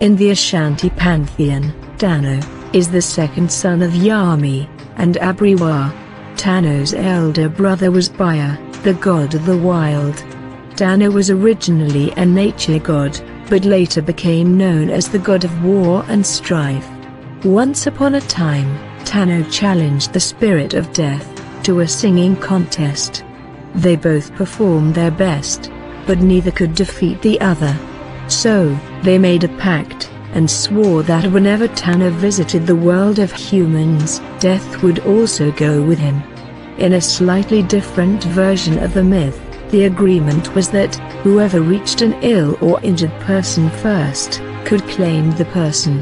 In the Ashanti pantheon, Tano is the second son of Yami and Abriwa. Tano's elder brother was Bia, the god of the wild. Tano was originally a nature god, but later became known as the god of war and strife. Once upon a time, Tano challenged the spirit of death to a singing contest. They both performed their best, but neither could defeat the other. So, they made a pact, and swore that whenever Tano visited the world of humans, death would also go with him. In a slightly different version of the myth, the agreement was that, whoever reached an ill or injured person first, could claim the person.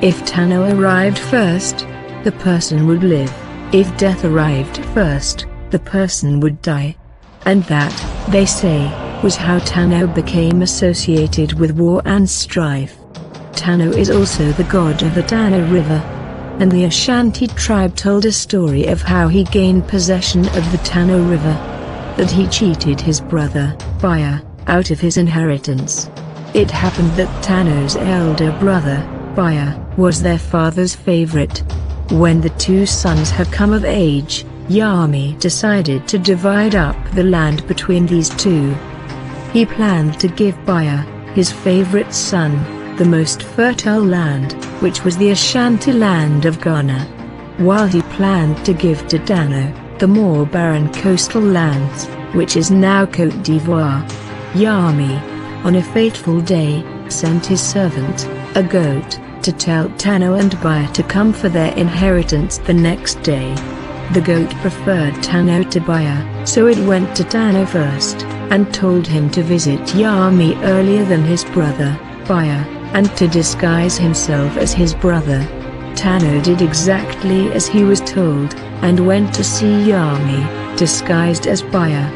If Tano arrived first, the person would live; if death arrived first, the person would die. And that, they say, was how Tano became associated with war and strife. Tano is also the god of the Tano River. And the Ashanti tribe told a story of how he gained possession of the Tano River. That he cheated his brother, Bia, out of his inheritance. It happened that Tano's elder brother, Bia, was their father's favorite. When the two sons had come of age, Yami decided to divide up the land between these two. He planned to give Bia, his favorite son, the most fertile land, which was the Ashanti land of Ghana, while he planned to give to Tano the more barren coastal lands, which is now Cote d'Ivoire. Yami, on a fateful day, sent his servant, a goat, to tell Tano and Bia to come for their inheritance the next day. The goat preferred Tano to Bia, so it went to Tano first, and told him to visit Yami earlier than his brother, Bia, and to disguise himself as his brother. Tano did exactly as he was told, and went to see Yami, disguised as Bia.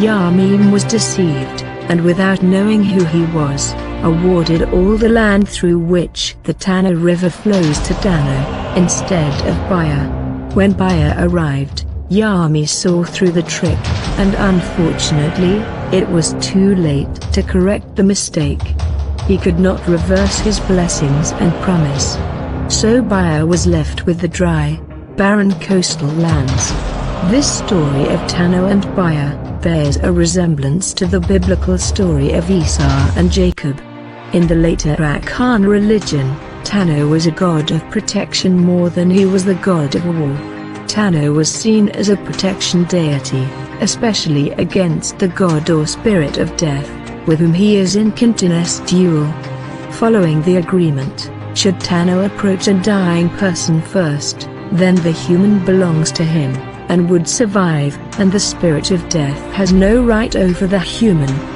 Yami was deceived, and without knowing who he was, awarded all the land through which the Tano River flows to Tano, instead of Bia. When Bia arrived, Yami saw through the trick, and unfortunately, it was too late to correct the mistake. He could not reverse his blessings and promise. So Bia was left with the dry, barren coastal lands. This story of Tano and Bia bears a resemblance to the biblical story of Esau and Jacob. In the later Akan religion, Tano was a god of protection more than he was the god of war. Tano was seen as a protection deity, especially against the god or spirit of death, with whom he is in continuous duel. Following the agreement, should Tano approach a dying person first, then the human belongs to him, and would survive, and the spirit of death has no right over the human.